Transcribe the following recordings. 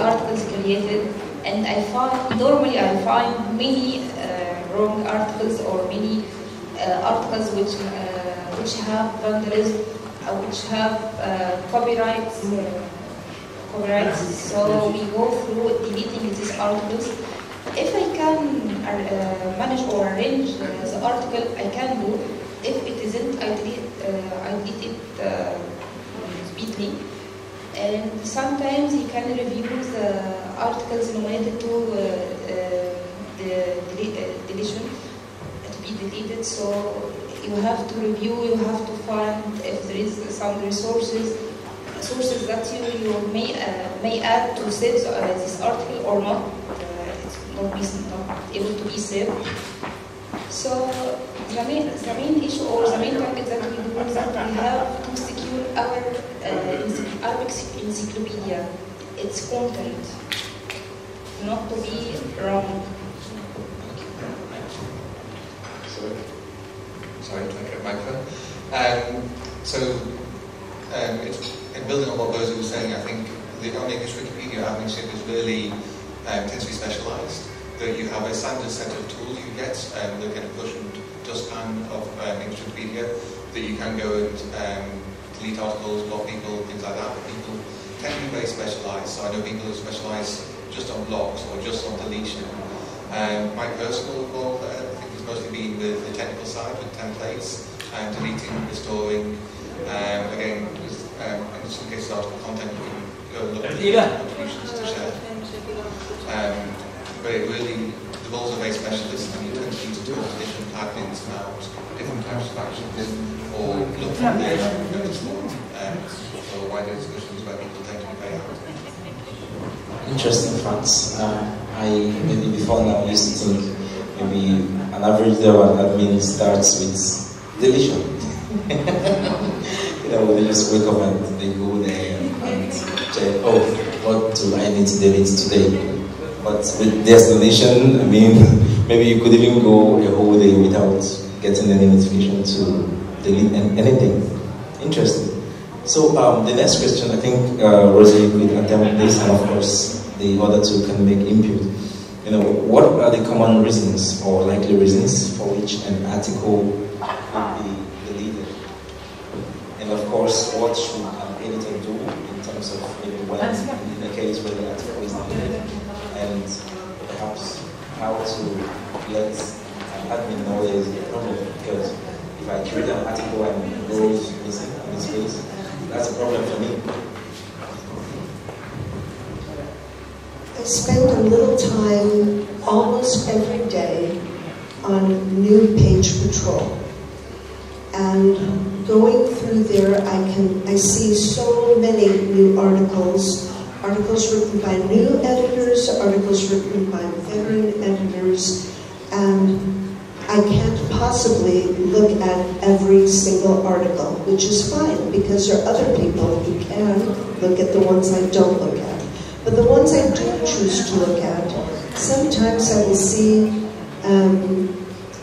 articles created, and I find, normally I find many wrong articles or many articles which have vandalism, which have copyrights. Alright, so we go through deleting these articles. If I can manage or arrange the article, I can do. If it isn't, I delete it speedily. And sometimes you can review the articles nominated to the deletion to be deleted. So you have to review. You have to find if there is some resources that you may add to save this article or not. It's not able to be saved. So the main issue or the main topic that we do is that we have to secure our Arabic encyclopedia, its content, not to be wrong. Sorry, can I get a microphone? And building on what Rosie was saying, I think the only Wikipedia adminship is really tends to be specialised. That you have a standard set of tools you get, the kind of push and dustpan of English Wikipedia, that you can go and delete articles, block people, things like that. But people tend to be very specialised. So I know people who specialise just on blocks or just on deletion. My personal role, I think, has mostly been with the technical side, with templates, deleting, restoring, again. And just in case of article content, we can go look at the contributions to share. But it really, the roles are very specialist, and you tend to need to talk to different admins about different types of actions, or look at the or wider discussions where people tend to be very active. Interesting facts. I maybe before now used to think maybe an average day of an admin starts with deletion. You know, they just wake up and they go there and check, oh, what do I need to delete today? But with destination, I mean, maybe you could even go a whole day without getting any notification to delete anything. Interesting. So the next question, I think Rosie could attempt this, and of course the other two can make input. You know, what are the common reasons or likely reasons for which an article could be? Of course, what should an editor do in terms of when, in the case where the article is deleted, and perhaps how to let an admin know there is a problem, because if I create an article and it goes missing in this case, that's a problem for me. I spend a little time almost every day on New Page Patrol, and going through there, I see so many new articles written by new editors, articles written by veteran editors, and I can't possibly look at every single article, which is fine, because there are other people who can look at the ones I don't look at. But the ones I do choose to look at, sometimes I will see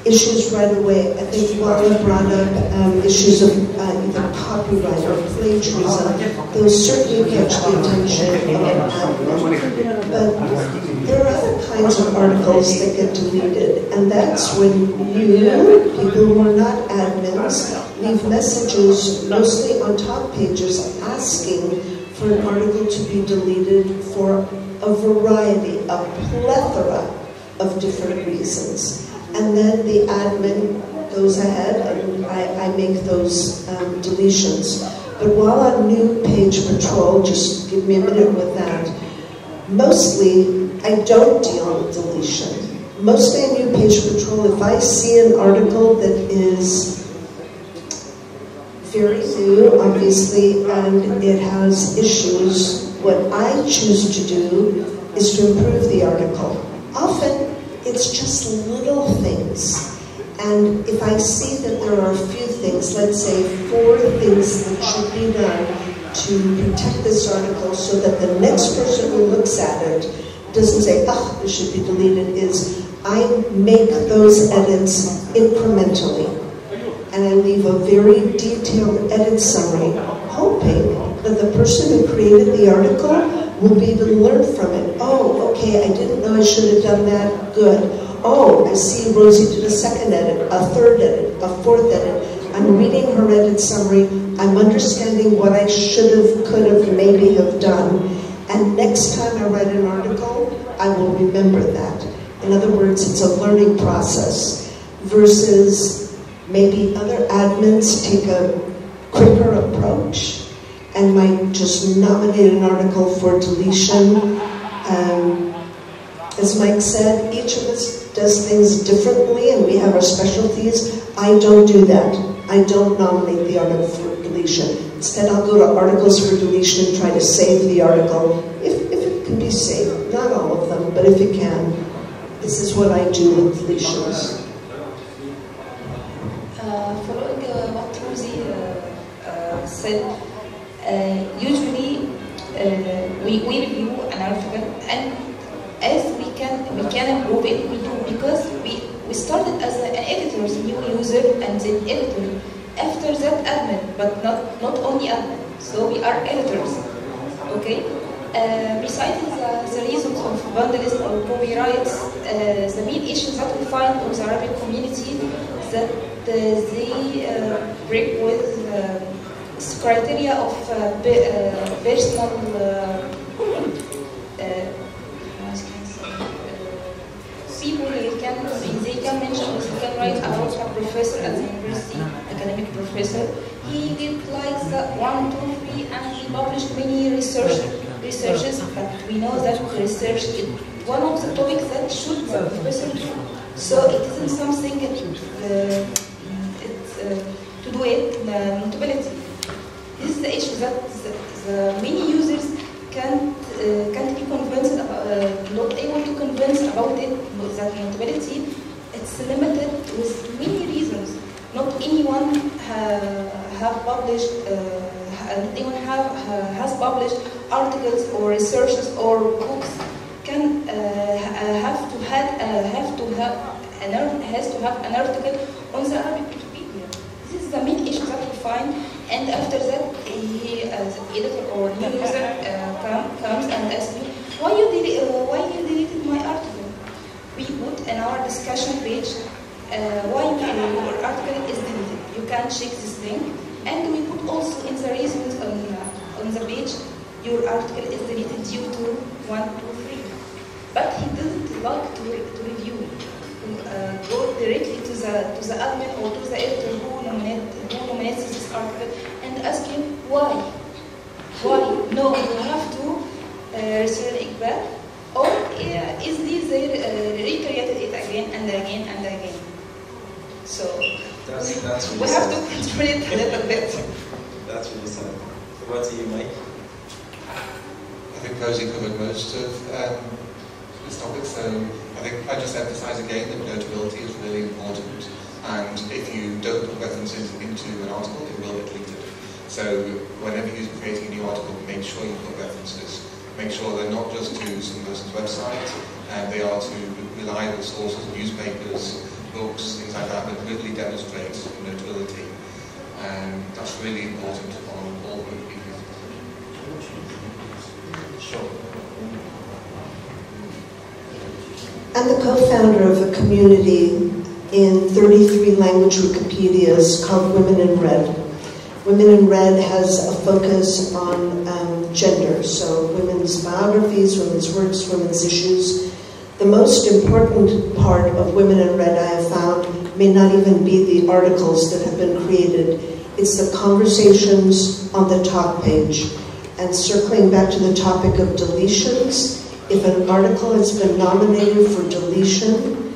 issues right away. I think Walaa brought up issues of either copyright or plagiarism. Those certainly catch the attention of an admin. But there are other kinds of articles that get deleted, and that's when people who are not admins leave messages, mostly on top pages, asking for an article to be deleted for a variety, a plethora of different reasons. And then the admin goes ahead and I make those deletions. But while on New Page Patrol, just give me a minute with that, mostly I don't deal with deletion. Mostly on New Page Patrol, if I see an article that is very new, obviously, and it has issues, what I choose to do is to improve the article. Often, it's just little things, and if I see that there are a few things, let's say 4 things that should be done to protect this article so that the next person who looks at it doesn't say, ah, this should be deleted, is I make those edits incrementally, and I leave a very detailed edit summary, hoping that the person who created the article we'll be able to learn from it. Oh, okay, I didn't know I should have done that, good. Oh, I see Rosie did a second edit, a third edit, a fourth edit. I'm reading her edit summary, I'm understanding what I should have, could have, maybe have done. And next time I write an article, I will remember that. In other words, it's a learning process versus maybe other admins take a quicker approach and might just nominate an article for deletion. As Mike said, each of us does things differently and we have our specialties. I don't do that. I don't nominate the article for deletion. Instead, I'll go to Articles for Deletion and try to save the article, if it can be saved. Not all of them, but if it can. This is what I do with deletions. Following what Rosie said, usually we review an article, and as we can improve it, we do, because we started as an editor, new user, and then editor. After that, admin, but not only admin. So we are editors, okay? Besides the reasons of vandalism or copyrights, the main issues that we find on the Arabic community is that they break with this criteria of personal people. They can mention, they can write about a professor at the university, academic professor. He did like that 1, 2, 3, and he published many researches, but we know that research is one of the topics that should be professor do. So it isn't something to do it, the notability. This is the issue that the many users can't be convinced about, not able to convince about it, that notability. It's limited with many reasons. Not anyone has published articles or researches or books. Can has to have an article on the Arabic Wikipedia. This is the main issue that we find. And after that, he, the editor or new user, comes and asks me, why you deleted my article? We put in our discussion page why your article is deleted. You can check this link, and we put also in the reasons on the page your article is deleted due to 1, 2, 3. But he doesn't like to review. Go directly to the admin or to the editor who nominates this article and ask him why. No, you have to research it back. Or is this recreated it again and again and again? So that's we have to control it a little bit. That's really sad. What do you make? I think Rosie covered most of this topic, so I think I just emphasise again that notability is really important, and if you don't put references into an article, it will get deleted. So whenever you're creating a new article, make sure you put references. Make sure they're not just to some person's website, they are to reliable sources, newspapers, books, things like that, that really demonstrate notability. That's really important on all the Wikipedia. Sure. I'm the co-founder of a community in 33 language Wikipedias called Women in Red. Women in Red has a focus on gender, so women's biographies, women's works, women's issues. The most important part of Women in Red, I have found, may not even be the articles that have been created. It's the conversations on the top page. And circling back to the topic of deletions, if an article has been nominated for deletion,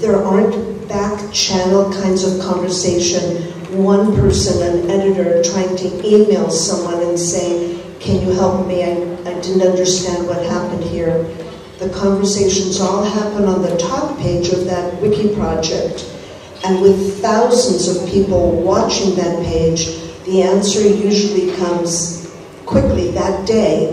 there aren't back channel kinds of conversation. One person, an editor, trying to email someone and say, can you help me? I didn't understand what happened here. The conversations all happen on the top page of that WikiProject. And with thousands of people watching that page, the answer usually comes quickly that day.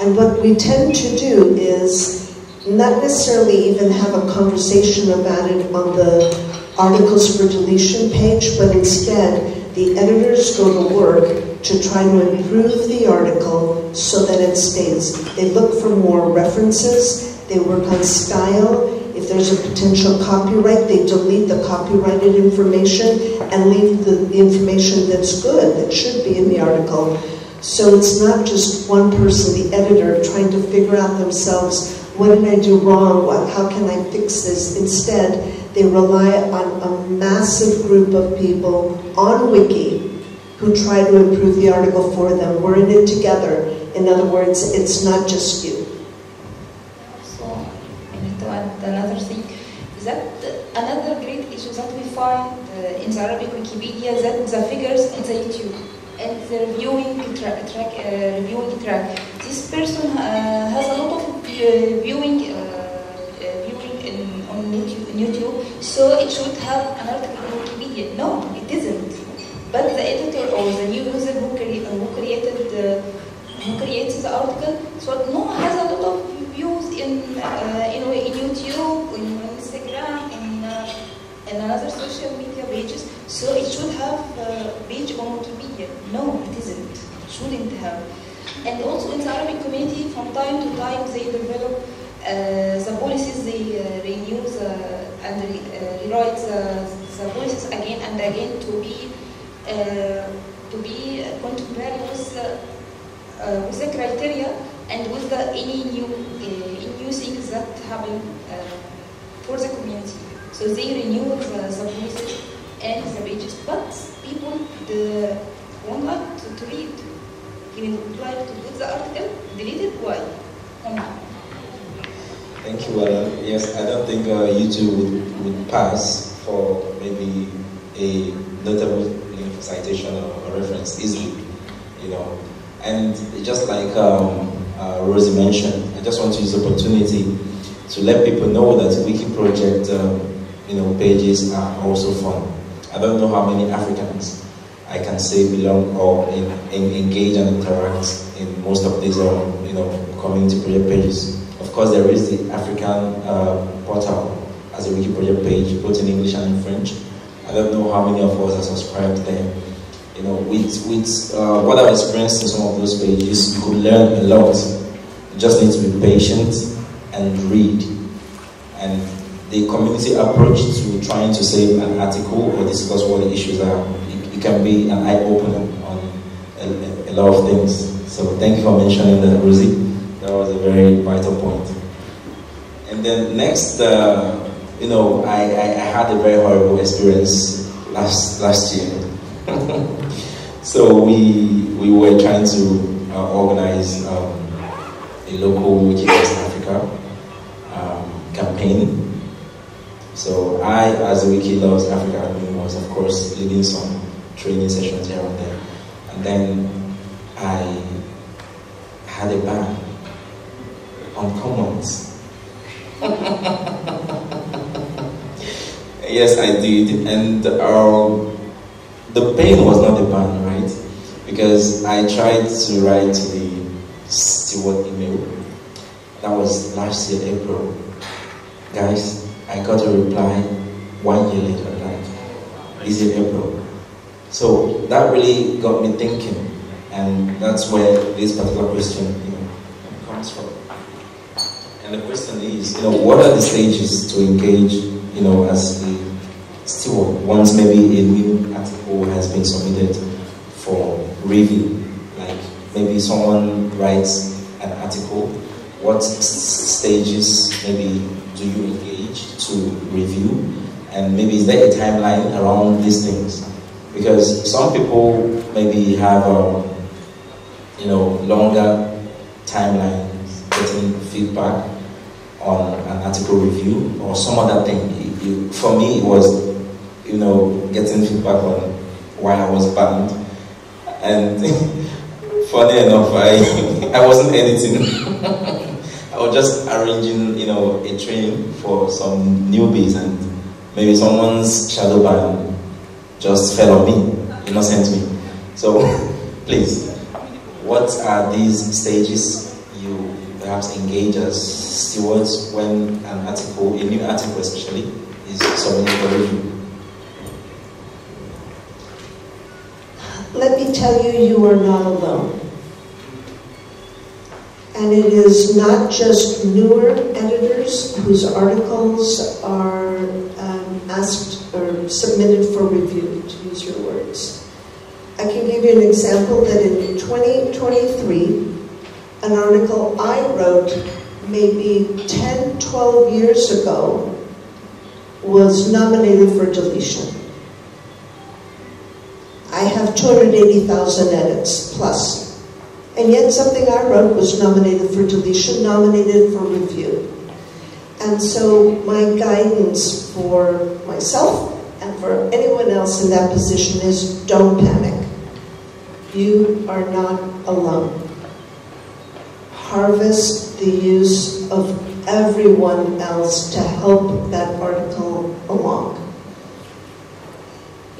And what we tend to do is not necessarily even have a conversation about it on the Articles for Deletion page, but instead the editors go to work to try to improve the article so that it stays. They look for more references, they work on style. If there's a potential copyright, they delete the copyrighted information and leave the information that's good, that should be in the article. So it's not just one person, the editor, trying to figure out themselves, what did I do wrong, how can I fix this? Instead, they rely on a massive group of people on Wiki who try to improve the article for them. We're in it together. In other words, it's not just you. So, I need to add another thing. Is that another great issue that we find in the Arabic Wikipedia, that the figures in the YouTube and the reviewing track. This person has a lot of viewing on YouTube, so it should have an article in Wikipedia. No, it isn't. But the editor or the new user who created the article, so no, has a lot of views in YouTube, in Instagram, in another social media pages. So it should have a page on Wikipedia. No, it isn't. It shouldn't have. And also in the Arabic community, from time to time, they develop the policies. They renew and rewrite the policies again and again to be contemporary with the criteria and with the any new things that happen for the community. So they renew the policies and the pages, but people want not to read. Even would like to put the article, delete it. Why? Thank you, Walaa. Yes, I don't think YouTube would pass for maybe a notable citation or reference easily, you know. And just like Rosie mentioned, I just want to use the opportunity to let people know that WikiProject, pages are also fun. I don't know how many Africans I can say belong or engage and interact in most of these, community project pages. Of course, there is the African portal as a WikiProject page, both in English and in French. I don't know how many of us are subscribed there. You know, with what I've experienced in some of those pages, you could learn a lot. You just need to be patient and read. And the community approach to trying to save an article or discuss what the issues are, it can be an eye-opener on a lot of things. So thank you for mentioning that, Rosie. That was a very vital point. And then next, I had a very horrible experience last year. So we were trying to organize a local Wiki Loves Africa campaign. So I, as the Wiki Loves Africa admin, was of course leading some training sessions here and there. And then I had a ban on comments. Yes, I did, and the pain was not a ban, right? Because I tried to write to the steward email. That was last year, April. Guys, I got a reply 1 year later, like this year, April. So that really got me thinking, and that's where this particular question comes from. And the question is, what are the stages to engage? As a steward, once maybe a new article has been submitted for review, like maybe someone writes an article, what stages maybe do you engage to review? And maybe is there a timeline around these things? Because some people maybe have, longer timelines getting feedback on an article review or some other thing. For me, it was, getting feedback on why I was banned. And funny enough, I wasn't editing. I was just arranging, a training for some newbies, and maybe someone's shadow ban just fell on me, innocent me. So, please, what are these stages you perhaps engage as stewards when a new article especially, is submitted for review? Let me tell you, you are not alone. And it is not just newer editors whose articles are asked or submitted for review, to use your words. I can give you an example that in 2023, an article I wrote maybe 10, 12 years ago was nominated for deletion. I have 280,000 edits plus. And yet something I wrote was nominated for deletion, nominated for review. And so my guidance for myself and for anyone else in that position is don't panic. You are not alone. Harvest the use of everyone else to help that article along.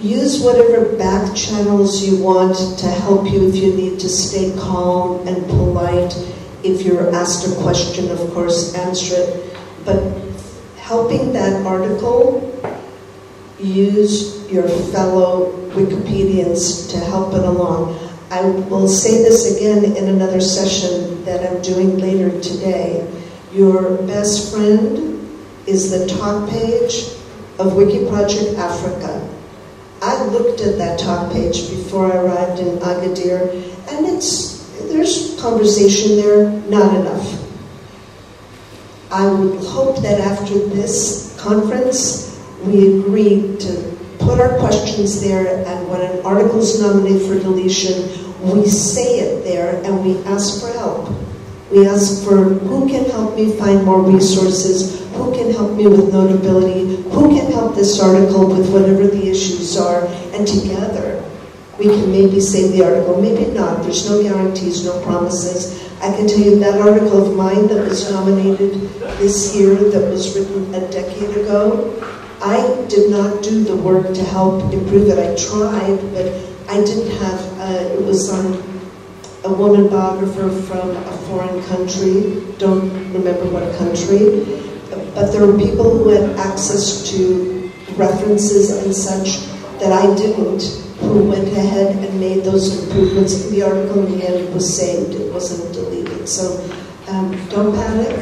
Use whatever back channels you want to help you if you need to stay calm and polite. If you're asked a question, of course, answer it. But helping that article, use your fellow Wikipedians to help it along. I will say this again in another session that I'm doing later today. Your best friend is the top page of WikiProject Africa. I looked at that top page before I arrived in Agadir, and there's conversation there, not enough. I would hope that after this conference, we agree to put our questions there, and when an article is nominated for deletion, we say it there, and we ask for help. We ask for who can help me find more resources, who can help me with notability, who can help this article with whatever the issues are, and together we can maybe save the article, maybe not. There's no guarantees, no promises. I can tell you that article of mine that was nominated this year, that was written a decade ago, I did not do the work to help improve it. I tried, but I didn't have, it was on a woman biographer from a foreign country, don't remember what country, but there were people who had access to references and such that I didn't, who went ahead and made those improvements in the article. In the end, it was saved, it wasn't deleted. So don't panic,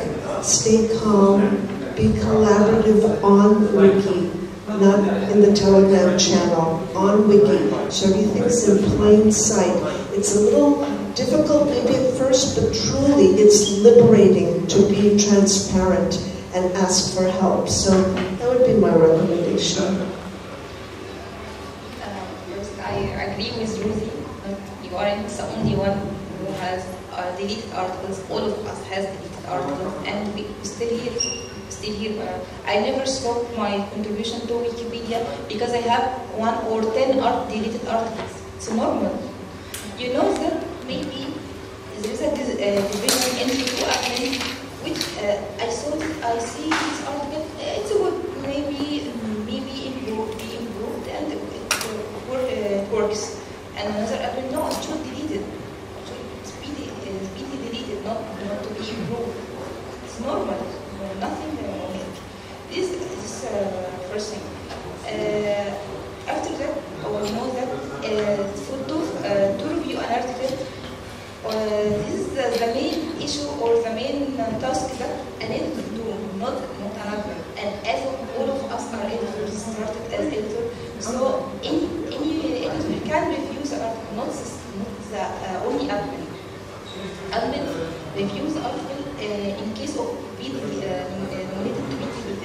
stay calm, be collaborative on Wiki, not in the Telegram channel, on Wiki. So everything's in plain sight. It's a little difficult maybe at first, but truly it's liberating to be transparent and ask for help. So that would be my recommendation. I agree with Rosie that you aren't the only one who has deleted articles. All of us has deleted articles, and we still here. I never stopped my contribution to Wikipedia because I have 1 or 10 deleted articles. It's normal. You know that maybe there is a division into two admins, which I see this article. It's a work, maybe improved, and it works. And another admin, no, it's just deleted. It's been deleted, not to be improved. It's normal. Nothing wrong with it. This is first thing. After that, we know that to review an article. This is the main issue or the main task that an editor do, not another. And as all of us are editors, started as editor, so any editor can review the article, not the only admin. Admin reviews the article in case of being related to be deleted.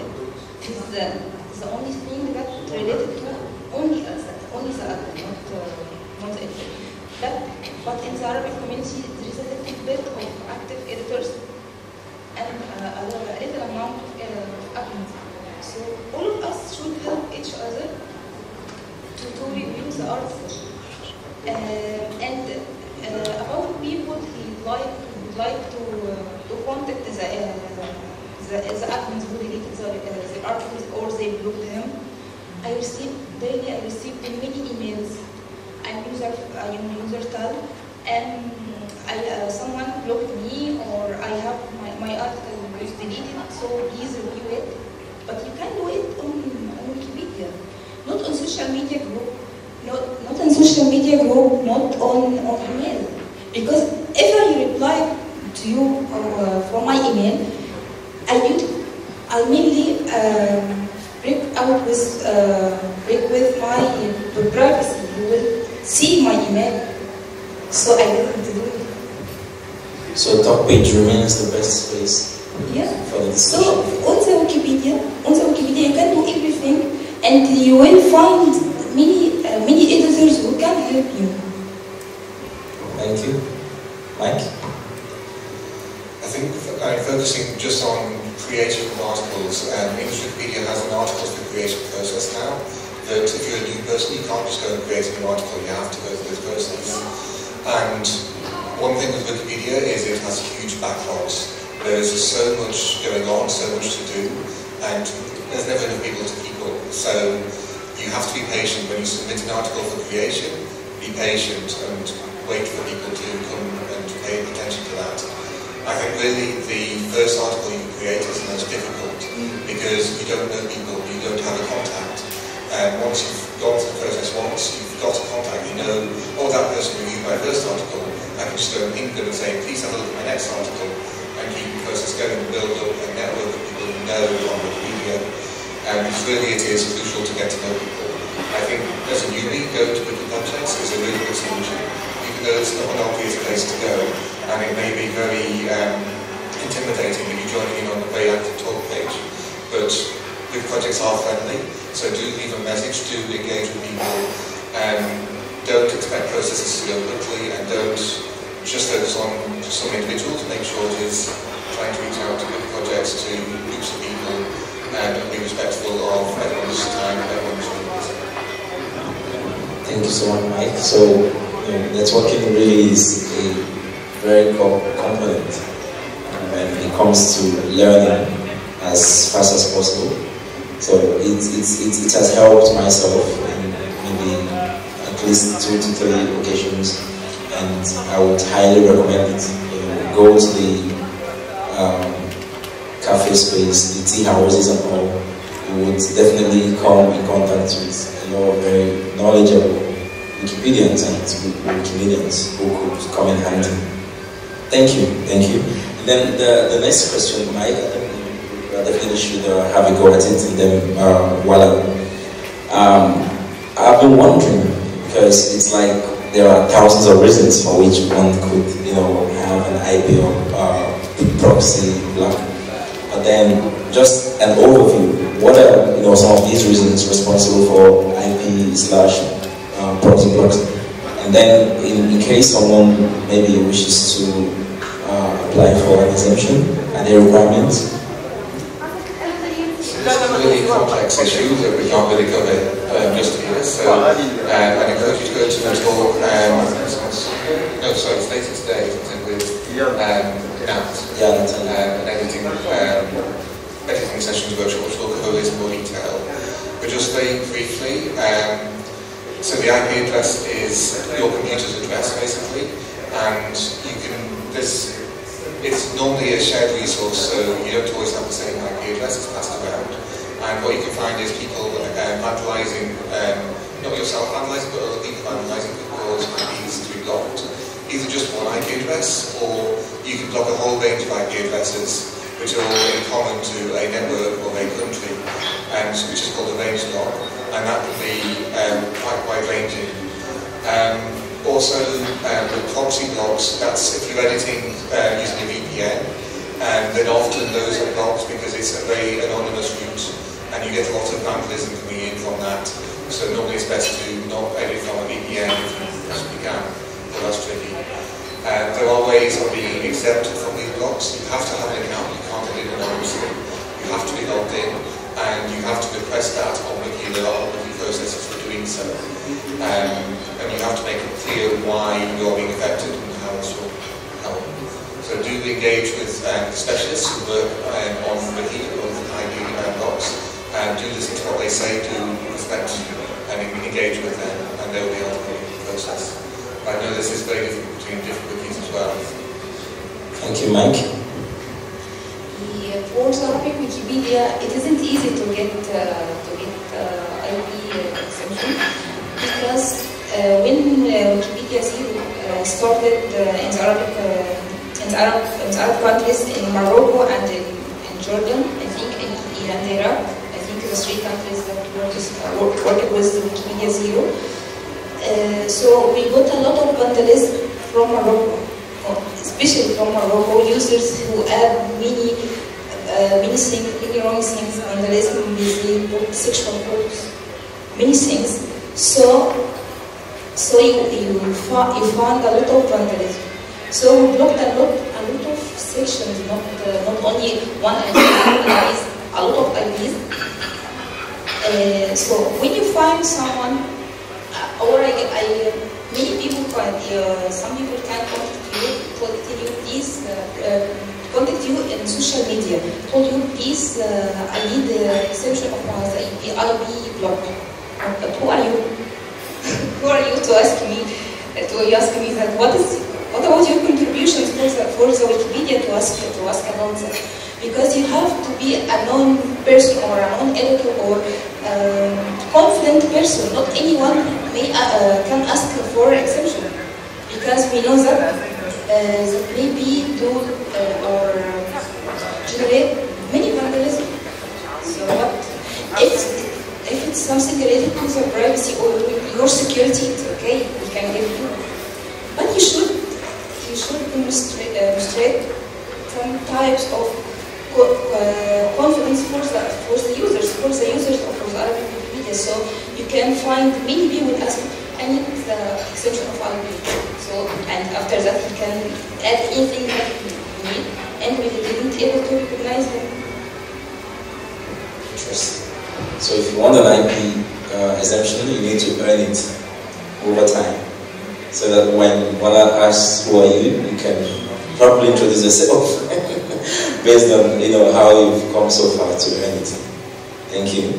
It's the only thing that related to only us, only the admin, not the editor. But in the Arabic community, there is a little bit of active editors and a little amount of admins. So all of us should help each other to review the article. And about people who would like to contact the admins who deleted the articles or they blocked them. I receive many emails. I'm user tab, and someone blocked me, or I have my article is deleted, so please review it. But you can do it on Wikipedia, not on social media group, not on social media group, not on email, because if I reply to you from my email, I mainly break out with my privacy. You will see my email, so I didn't do it. So top page remains the best space. Yeah. For the discussion. So on the Wikipedia, you can do everything, and you will find many editors who can help you. Thank you, Mike. I think focusing just on creative articles, English Wikipedia has an articles for creative process now. That if you're a new person, you can't just go and create a new article. You have to go through this process. And one thing with Wikipedia is it has huge backlogs. There's so much going on, so much to do, and there's never enough people to keep up. So you have to be patient when you submit an article for creation. Be patient and wait for people to come and pay attention to that. I think really the first article you create is the most difficult because you don't know people, you don't have a contact. And once you've gone through the process once, you've got a contact, you know, oh, that person reviewed my first article. I can just go and link them and say, please have a look at my next article, and keep the process going and build up a network of people you know on Wikipedia. And really it is crucial to get to know people. I think as a newbie, go to WikiProject is a really good solution, even though it's not an obvious place to go, and it may be very intimidating when you're joining in on the very active talk page. But WikiProjects are friendly, so do leave a message, do engage with people. Don't expect processes to go quickly, and don't just focus on some individuals. Make sure it is trying to reach out to good projects, to groups of people, and be respectful of everyone's time and everyone's needs. Thank you so much, Mike. So, networking really is a very core component when it comes to learning as fast as possible. So, it has helped myself in maybe at least 2 to 3 occasions, and I would highly recommend it. Go to the cafe space, the tea houses and all. You would definitely come in contact with very knowledgeable Wikipedians and Wikimedians who could come in handy. Thank you. And then the next question, Mike, I think we definitely should have a go at it, and then Walaa. I've been wondering, because it's like there are thousands of reasons for which one could, have an IP or proxy block. But then, just an overview. What are, some of these reasons responsible for IP/proxy blocks? And then, in case someone maybe wishes to apply for an exemption, are there requirements? Really complex issue that we can't really cover just here. So, I encourage you to go to the talk. It's later today. An editing sessions workshop, which we'll cover in more detail. But just very briefly, so the IP address is your computer's address, basically, and you can It's normally a shared resource, so you don't always have the same IP address. It's passed around. And what you can find is people vandalizing, not yourself vandalizing, but other people vandalizing people's IPs to be blocked. Either just one IP address, or you can block a whole range of IP addresses, which are all in common to a network or a country, which is called a range block. And that can be quite wide-ranging. Also, with proxy blocks, that's if you're editing using a VPN, then often those are blocked because it's a very anonymous route, and you get a lot of vandalism coming in from that. So normally it's best to not edit from a VPN if you possibly can, but that's tricky. There are ways of being exempted from these blocks. You have to have an account, you can't edit anonymously. You have to be logged in, and you have to request that on Wiki. There are Wiki processes for doing so. And you have to make it clear why you're being affected and how this will help. So do engage with specialists who work on Wiki or the IP blocks, and do listen to what they say, do respect and engage with them, and they will be able to help the process. I know this is very different between different wikis as well. Thank you, Mike. The fourth topic, Wikipedia, it isn't easy to get IP exemption, because when Wikipedia Zero started in the Arabic Arab countries, in Morocco and in Jordan, I think, in Iran, there are, I think, the three countries that work with Wikimedia Zero. So we got a lot of panelists from Morocco, especially from Morocco, users who add many wrong things on the list, many sexual groups, many things. So you found a lot of vandalism. So we blocked a lot of sections, not only one idea, a lot of ideas. So when you find someone, many people find some people can contact you, please contact you in social media. Told you, please, I need the exception of IB block. But who are you? Who are you to ask me? To ask me that what was your contribution for the Wikipedia to ask about that? Because you have to be a known person or a known editor or confident person. Not anyone can ask for exemption, because we know that maybe do or generate many vandalism. So what if it's something related to the privacy or your security? It's okay. We can give you, but you should demonstrate some types of confidence for the users or for the Arabic Wikipedia. So you can find many people asking, I need the exception of Arabic. So, and after that you can add anything that you need, and we didn't able to recognize them. Interesting. So if you want an IP exemption, you need to earn it over time. So that when Walaa asks, who are you, you can properly introduce yourself based on how you've come so far to earn it. Thank you.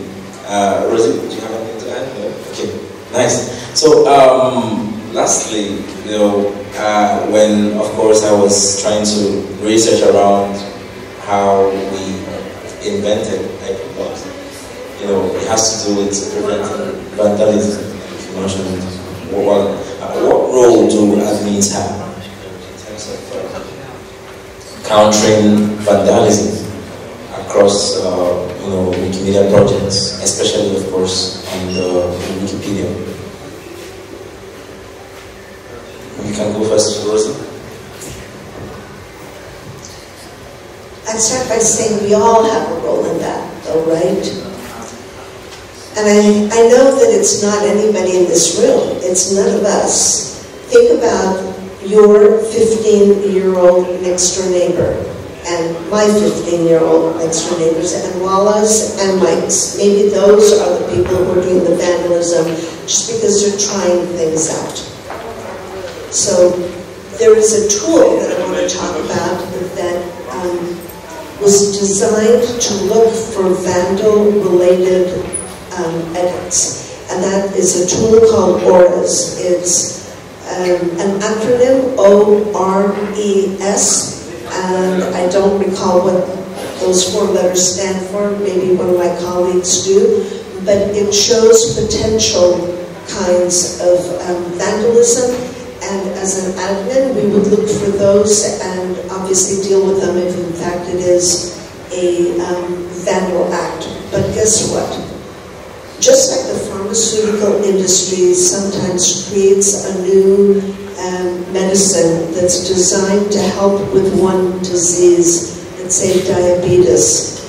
Rosie, do you have anything to add? No? Okay, nice. So lastly, when of course I was trying to research around how we invented IP blocks, it has to do with preventing vandalism, if you mentioned. What role do admins have in terms of countering vandalism across Wikimedia projects, especially of course on Wikipedia? You can go first, Rosie. I'd start by saying we all have a role in that, though, right? And I know that it's not anybody in this room, it's none of us. Think about your 15-year-old next door neighbor, and my 15-year-old next door neighbors, and Walaa's and Mike's. Maybe those are the people who are doing the vandalism just because they're trying things out. So there is a tool that I want to talk about that was designed to look for vandal-related edits, and that is a tool called ORES. It's an acronym, O-R-E-S, and I don't recall what those four letters stand for, maybe one of my colleagues do, but it shows potential kinds of vandalism, and as an admin we would look for those and obviously deal with them if in fact it is a vandal act. But guess what? Just like the pharmaceutical industry sometimes creates a new medicine that's designed to help with one disease, let's say diabetes,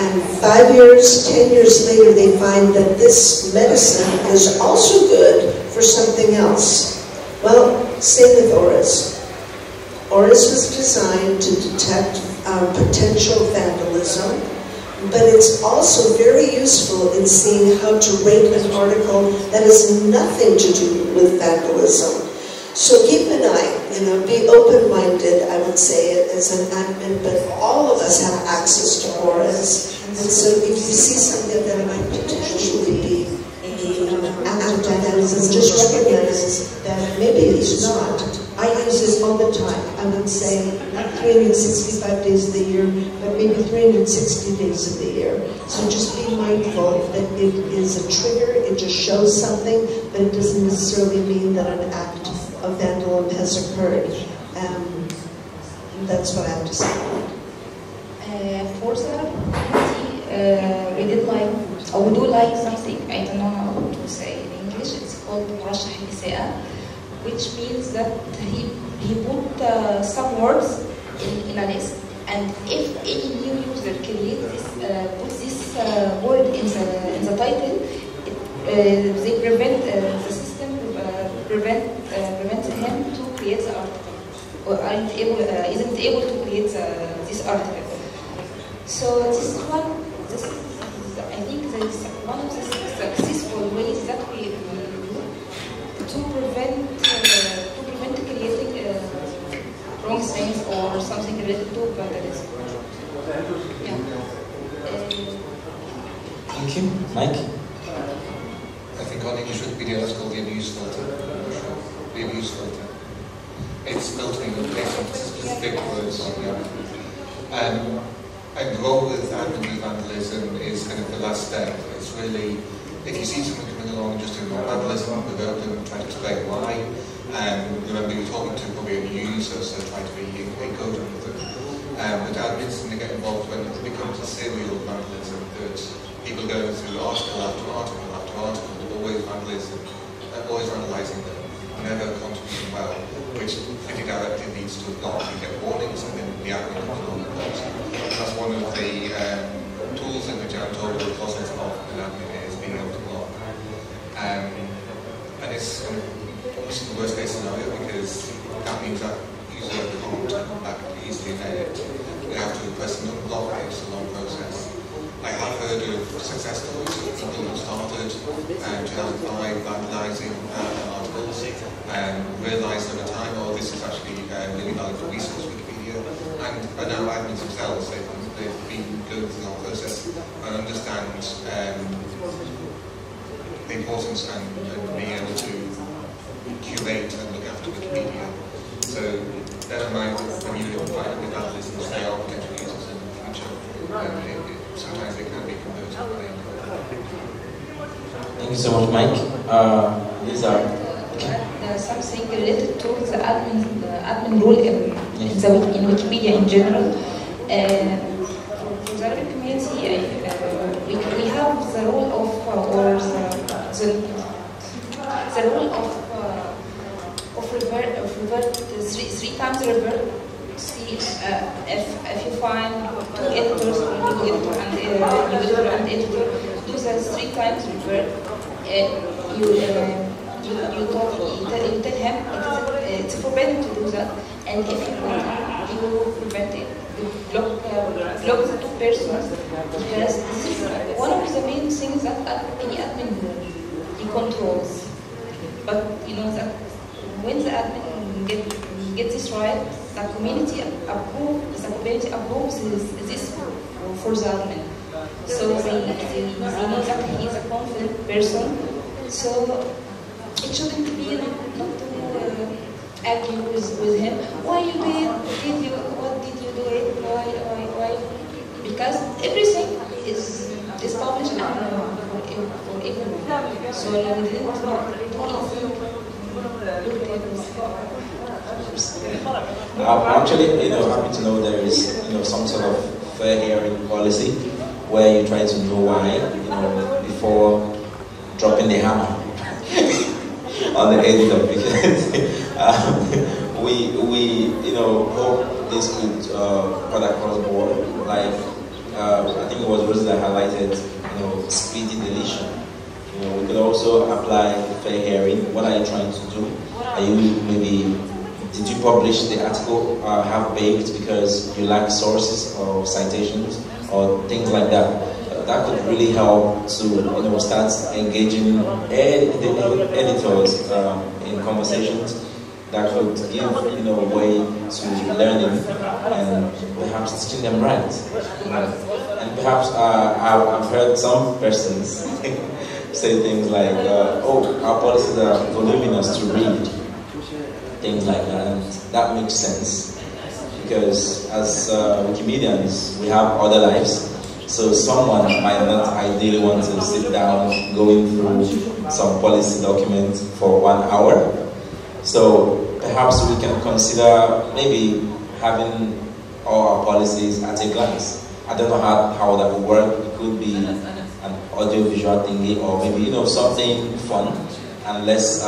and 5 years, 10 years later they find that this medicine is also good for something else. Well, same with ORES. ORES was designed to detect potential vandalism, but it's also very useful in seeing how to rate an article that has nothing to do with vandalism. So keep an eye, be open-minded, I would say, as an admin, but all of us have access to ORES. And so if you see something that might potentially be anti-vandalism, just recognize that maybe it's not. I use this all the time. I would say not 365 days of the year, but maybe 360 days of the year. So just be mindful that it is a trigger, it just shows something, but it doesn't necessarily mean that an act of vandalism has occurred. That's what I have to say. For the we did like, or we do like something, I don't know how to say in English, it's called مرشح النساء, which means that he put some words in a list, and if any new user can read this, put this word in the title, it, they prevent the system prevents him to create the article, or isn't able to create this article. So this is one. This is, I think, that is one of the successful ways that we do to prevent creating wrong things or something related to vandalism. Yeah. Thank you, Mike. I think on English Wikipedia that's called the abuse filter. The abuse filter. It's filtering and placing specific words on there. And the role with vandalism is kind of the last step. It's really, if you see someone coming along just doing vandalism, without them trying to explain why, remember you're talking to probably a new user, so try to be a code with them. But admins tend to get involved when it becomes a serial vandalism, that people go through article after article after article, always vandalism, always vandalizing them, never contributing well, which pretty directly leads to a lot of you get warnings and then the admin comes along and goes. That's one of the tools in which I'm told the process of an admin is being able to block. And it's almost the worst case scenario because that means that user can't come back easily and edit. They have to request an unblock, it's a long process. I have heard of success stories of people who started in 2005 vandalizing articles and realised over time, oh, this is actually really valuable resource. And by now admins themselves, they've been going through the whole process and understand the importance and being able to curate and look after Wikipedia. So bear in mind when you apply it with admins, they are potential users in the future. Sometimes they can be converted by Thank you so much, Mike. Lisa. Something related to the admin role in Wikipedia in general. For the Arabic community, we have the role of the role of revert three times revert. See if you find two editors, new editor and editor, do that three times revert. You tell him it's forbidden to do that, and if you want, you prevent it. You block the two persons, because this is one of the main things that any admin he controls. But you know that when the admin gets this right, the community approves this for the admin. So they know that he is a confident person. So it shouldn't be not to argue with him. Why you did you? What did you do it? Why? Because everything is published for everyone. So you didn't do actually, happy to know there is some sort of fair hearing policy where you try to know why before dropping the hammer. On the editor, because we hope this could cut across the board. Like I think it was Rosie that highlighted, speedy deletion. We could also apply fair hearing. What are you trying to do? Are you did you publish the article half baked because you lack sources or citations or things like that? That could really help to start engaging the editors in conversations that could give way to learning and perhaps teaching them right. And perhaps I've heard some persons say things like, "Oh, our policies are voluminous to read," things like that, and that makes sense because as Wikimedians, we have other lives. So someone might not ideally want to sit down going through some policy document for 1 hour. So perhaps we can consider maybe having all our policies at a glance. I don't know how that would work. It could be an audio-visual thingy, or maybe something fun and less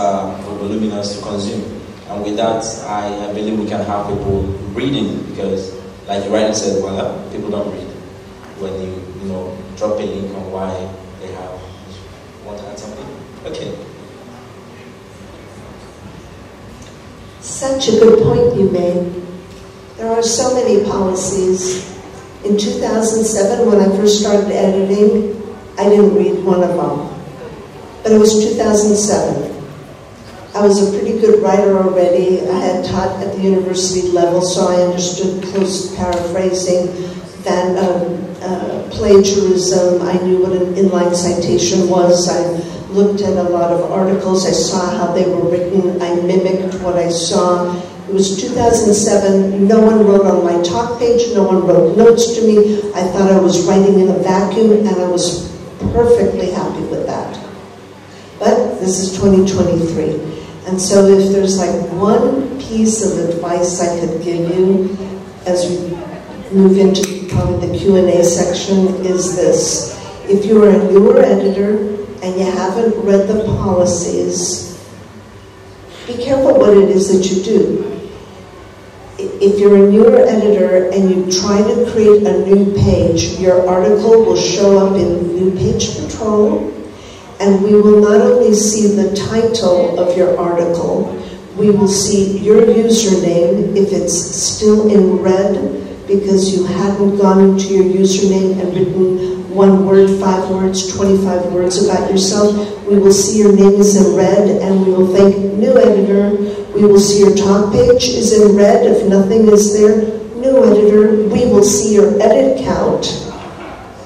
voluminous to consume. And with that, I believe we can have people reading, because, like you rightly said, well, people don't read. When you drop a link on why they have, want to add something? Okay. Such a good point you made. There are so many policies. In 2007, when I first started editing, I didn't read one of them. But it was 2007. I was a pretty good writer already. I had taught at the university level, so I understood close paraphrasing, that plagiarism. I knew what an inline citation was. I looked at a lot of articles. I saw how they were written. I mimicked what I saw. It was 2007, no one wrote on my talk page, no one wrote notes to me. I thought I was writing in a vacuum, and I was perfectly happy with that. But this is 2023. And so if there's like one piece of advice I could give you as we move into probably the Q&A section, is this. If you are a newer editor and you haven't read the policies, be careful what it is that you do. If you're a newer editor and you try to create a new page, your article will show up in New Page Patrol, and we will not only see the title of your article, we will see your username if it's still in red because you hadn't gone into your username and written 1 word, 5 words, 25 words about yourself. We will see your name is in red, and we will think, new editor. We will see your talk page is in red if nothing is there, new editor. We will see your edit count,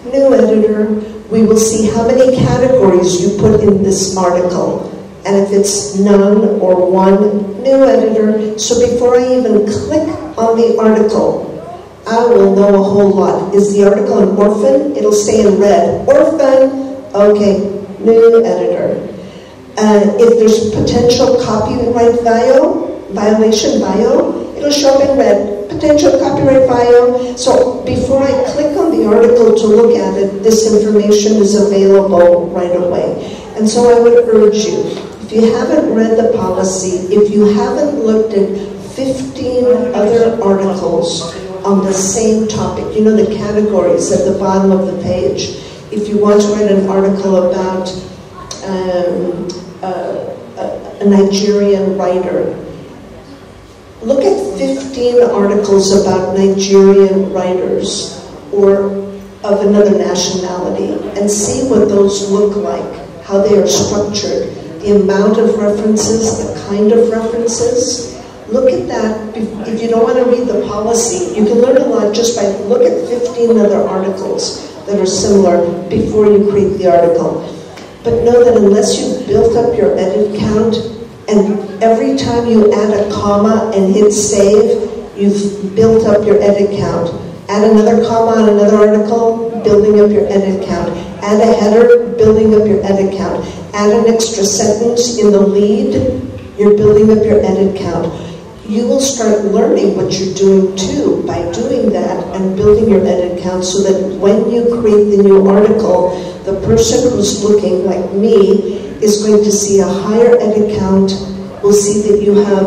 new editor. We will see how many categories you put in this article, and if it's none or one, new editor. So before I even click on the article, I will know a whole lot. Is the article an orphan? It'll say in red, orphan, okay, new editor. If there's potential copyright violation, it'll show up in red, potential copyright violation. So before I click on the article to look at it, this information is available right away. And so I would urge you, if you haven't read the policy, if you haven't looked at 15 other articles on the same topic, the categories at the bottom of the page, if you want to write an article about a Nigerian writer, look at 15 articles about Nigerian writers or of another nationality and see what those look like, how they are structured, the amount of references, the kind of references. Look at that. If you don't want to read the policy, you can learn a lot just by look at 15 other articles that are similar before you create the article. But know that unless you built up your edit count, and every time you add a comma and hit save, you've built up your edit count. Add another comma on another article, building up your edit count. Add a header, building up your edit count. Add an extra sentence in the lead, you're building up your edit count. You will start learning what you're doing too by doing that and building your edit count, so that when you create the new article, the person who's looking, like me, is going to see a higher edit count, will see that you have,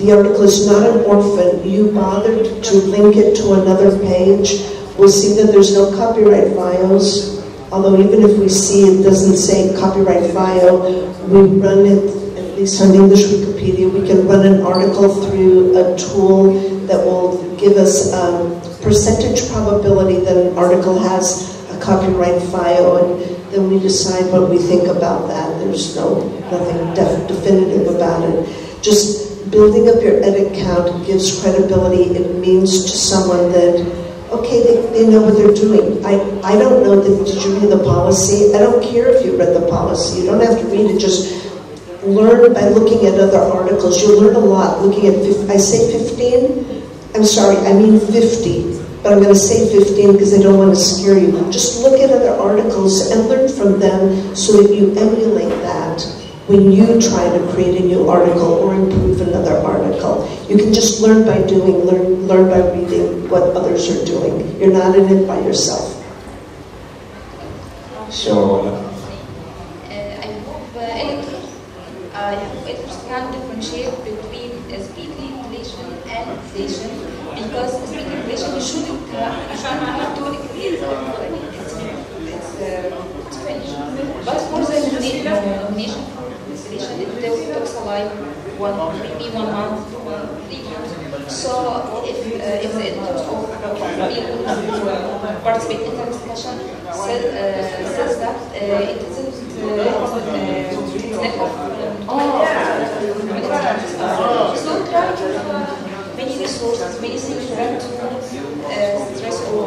the article is not an orphan, you bothered to link it to another page, will see that there's no copyright violations, although even if we see it doesn't say copyright violation, we run it, on English Wikipedia, we can run an article through a tool that will give us a percentage probability that an article has a copyright file, and then we decide what we think about that. There's nothing definitive about it. Just building up your edit count gives credibility. It means to someone that, okay, they know what they're doing. I don't know that, did you read the policy? I don't care if you read the policy. You don't have to read it, just learn by looking at other articles. You'll learn a lot looking at, I say 15, I'm sorry, I mean 50, but I'm going to say 15 because I don't want to scare you. Just look at other articles and learn from them so that you emulate that when you try to create a new article or improve another article. You can just learn by doing, learn by reading what others are doing. You're not in it by yourself. Sure. I hope it can differentiate between speaking relation and relation, because speaking relation you shouldn't have to increase it's French. But for the nomination for relation, it takes like maybe 1 month, 2 months, 3 months. So if the intent of people who participate in the discussion says that it isn't so try to have many resources, many things to stress or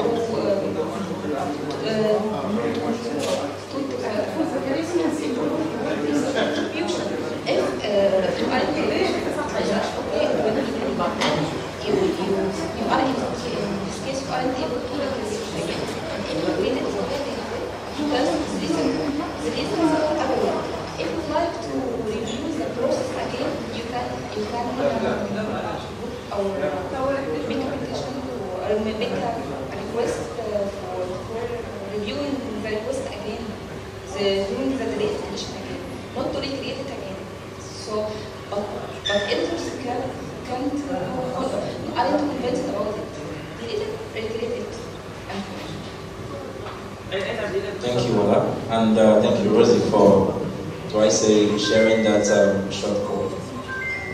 sharing that short code,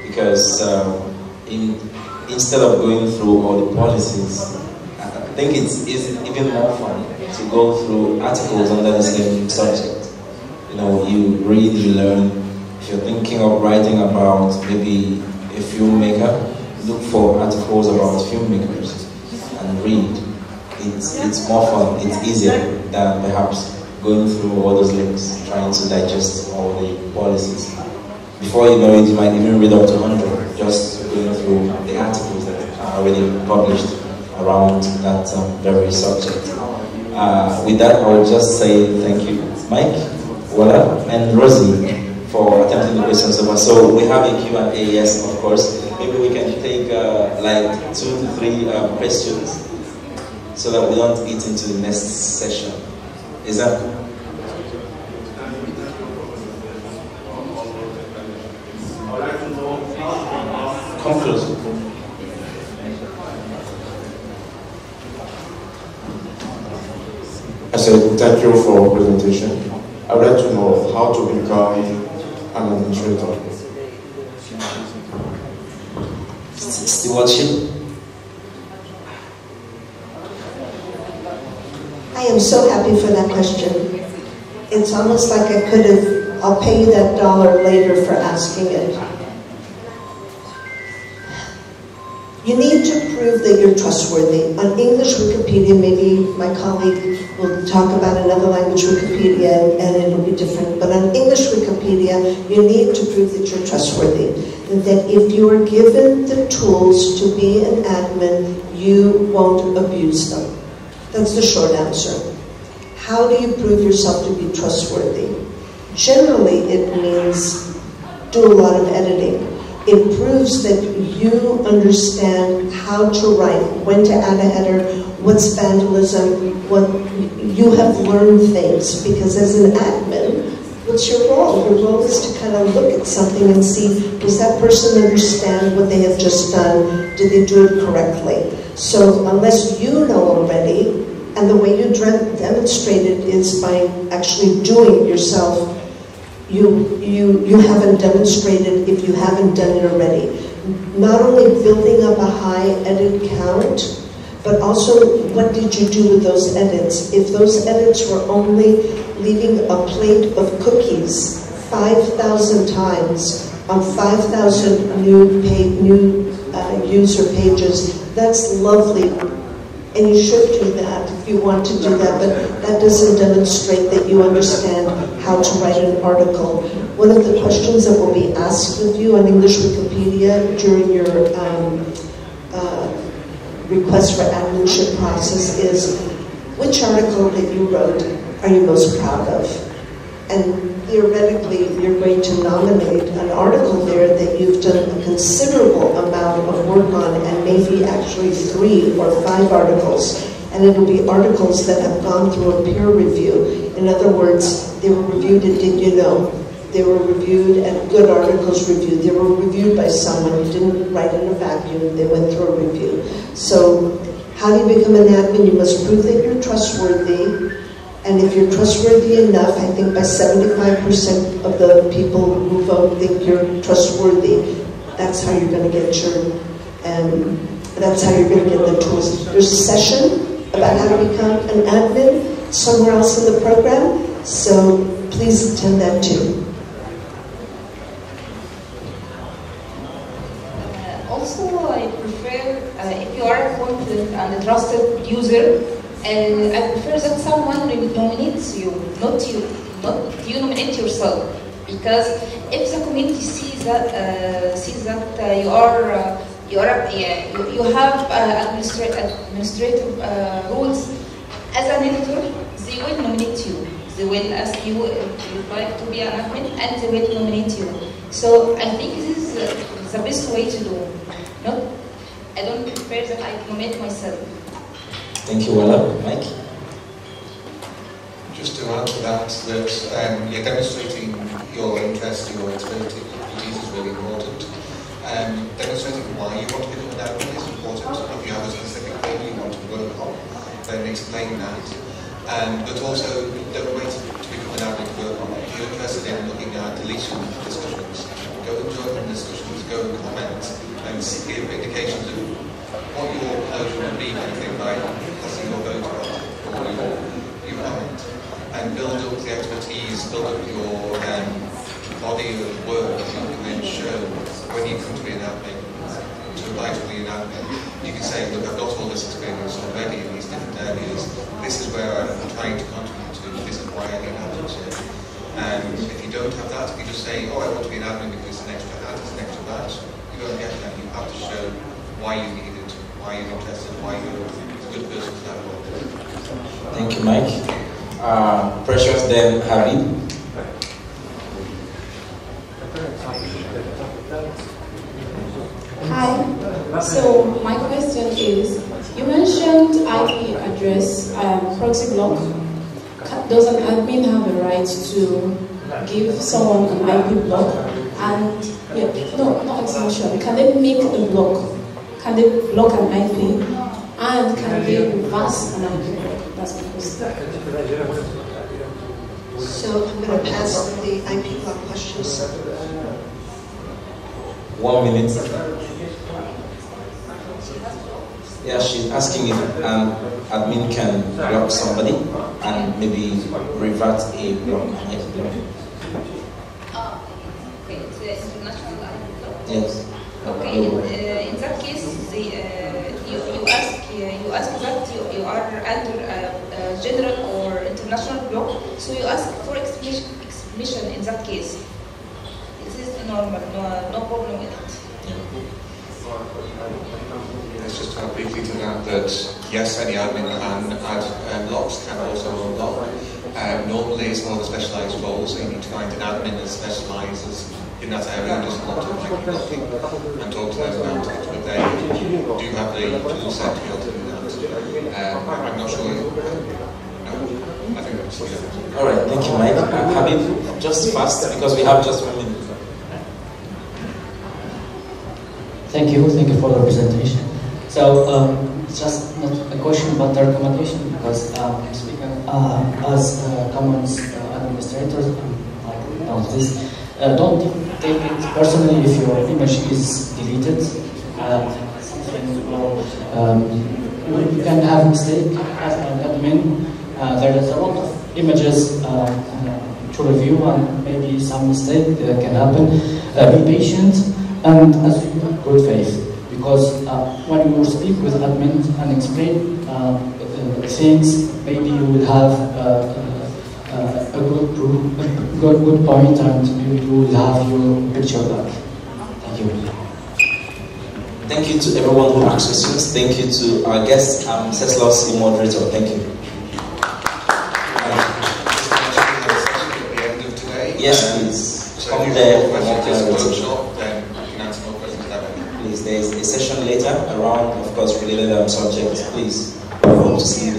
because instead of going through all the policies, I think it's even more fun to go through articles under the same subject. You know, you read, you learn. If you're thinking of writing about maybe a filmmaker, look for articles about filmmakers and read. It's more fun, it's easier than perhaps going through all those links, trying to digest all the policies. Before you know it, you might even read up to 100, just going through the articles that are already published around that very subject. With that, I will just say thank you, Mike, Walaa, and Rosie, for attempting the questions over. So we have a Q&A, yes, of course. Maybe we can take like 2 to 3 questions so that we don't eat into the next session. Is that? Come close. I said, thank you for your presentation. I would like to know how to become an administrator. Stewardship. I am so happy for that question. It's almost like I could have, I'll pay you that dollar later for asking it. You need to prove that you're trustworthy. On English Wikipedia, maybe my colleague will talk about another language Wikipedia and it'll be different, but on English Wikipedia, you need to prove that you're trustworthy. And that if you are given the tools to be an admin, you won't abuse them. That's the short answer. How do you prove yourself to be trustworthy? Generally, it means do a lot of editing. It proves that you understand how to write, when to add a header, what's vandalism, what you have learned things, because as an admin, what's your role? Your role is to kind of look at something and see, does that person understand what they have just done? Did they do it correctly? So unless you know already, and the way you demonstrate it is by actually doing it yourself, you haven't demonstrated if you haven't done it already. Not only building up a high edit count, but also what did you do with those edits? If those edits were only leaving a plate of cookies 5,000 times on 5,000 new user pages, that's lovely, and you should do that if you want to do that, but that doesn't demonstrate that you understand how to write an article. One of the questions that will be asked of you on English Wikipedia during your request for adminship process is, which article that you wrote are you most proud of? and theoretically you're going to nominate an article there that you've done a considerable amount of work on, and maybe actually 3 or 5 articles, and it'll be articles that have gone through a peer review. In other words, they were reviewed and did you know? They were reviewed and good articles reviewed. They were reviewed by someone who didn't write in a vacuum. They went through a review. So how do you become an admin? You must prove that you're trustworthy. And if you're trustworthy enough, I think by 75% of the people who vote think you're trustworthy, that's how you're going to get your, that's how you're going to get the tools. There's a session about how to become an admin somewhere else in the program. So please attend that too. And a trusted user, and I prefer that someone nominates you, not you nominate yourself, because if the community sees that you have administrative rules as an editor, they will nominate you. They will ask you if you'd like to be an admin, and they will nominate you. So I think this is the best way to do. I don't prefer that I commit myself. Thank you, Walaa. Mike? Just to add to that you're demonstrating your interest, your expertise is really important. Demonstrating why you want to become an admin is important. If you have a specific thing you want to work on, then explain that. But also, don't wait to become an admin to work on it. If you're interested in looking at deletion discussions, go and join in discussions, go and comment, and give indications of what your proposal would be, anything like passing your vote or your comment, and build up the expertise, build up your body of work that you can then show when you come to be an admin, to apply to be an admin. You can say, look, I've got all this experience already in these different areas, this is where I'm trying to contribute to, this is why I need admin. And if you don't have that, if you just say, oh, I want to be an admin because it's an extra ad, it's an extra badge, you don't get that. You have to show why you need it, why you're interested, why you're a good person for that role. Thank you, Mike. Precious, then Harry. Hi. So my question is, you mentioned IP address, proxy block. Does an admin have a right to give someone an IP block? And yeah, no, not extension. Can they make a block? Can they block an IP? And can they reverse an IP block? That's my question. So I'm going to pass the IP block questions. 1 minute. Yeah, she's asking if an admin can block somebody and maybe revert a block. Okay, it's the international IP block. Yes. Okay, in that case, you ask that you are under a general or international block, so you ask for explanation in that case. This is normal, no problem with it. It's just to add briefly to that yes, any admin can add blocks, can also unblock. Normally it's more of a specialised role, so you need to find an admin that specialises in that area and doesn't want to like blocking and talk to them about it, but they do have the tool set to be able to do that. I'm not sure. No, I think that's it. Alright, thank you, Mike. Habib, just fast, because we have just 1 minute. Thank you for the presentation. So, just not a question but a recommendation, because I'm speaking as Commons administrators, like now this. Don't take it personally if your image is deleted. You can have a mistake as an admin. There is a lot of images to review, and maybe some mistake can happen. Be patient and assume good faith. Because when you speak with admin and explain things, maybe you will have a good point, and you will have your picture back. Thank you. Thank you to everyone who asked questions. Thank you to our guests. I'm Ceslause, the moderator. Thank you. Yes, please. So come there. Please, there is a session later around, of course, related subjects. Please, I want to see you.